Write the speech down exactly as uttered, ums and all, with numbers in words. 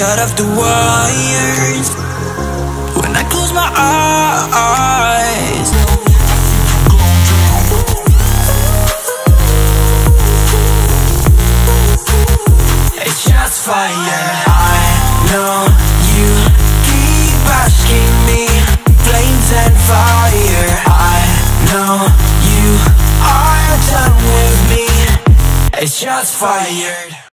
got off the wires. When I close my eyes, it's just fire. I know you keep asking me, flames and fire. I know you are done with me, it's just fire.